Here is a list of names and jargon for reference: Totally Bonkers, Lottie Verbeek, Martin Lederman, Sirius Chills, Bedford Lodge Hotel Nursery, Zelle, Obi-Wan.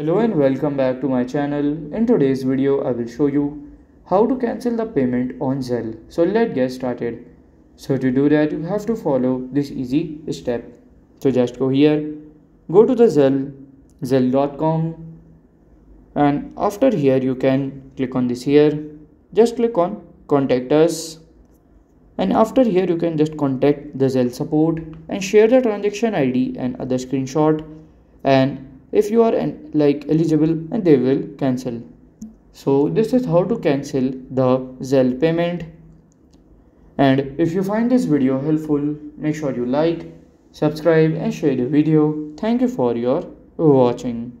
Hello and welcome back to my channel. In today's video I will show you how to cancel the payment on Zelle. So let's get started. So to do that you have to follow this easy step. So just go here, go to the Zelle.com, and after here you can click on this here, just click on contact us, and after here you can just contact the Zelle support and share the transaction ID and other screenshot, and if you are eligible, and they will cancel. So this is how to cancel the Zelle payment. And if you find this video helpful, make sure you like, subscribe and share the video. Thank you for your watching.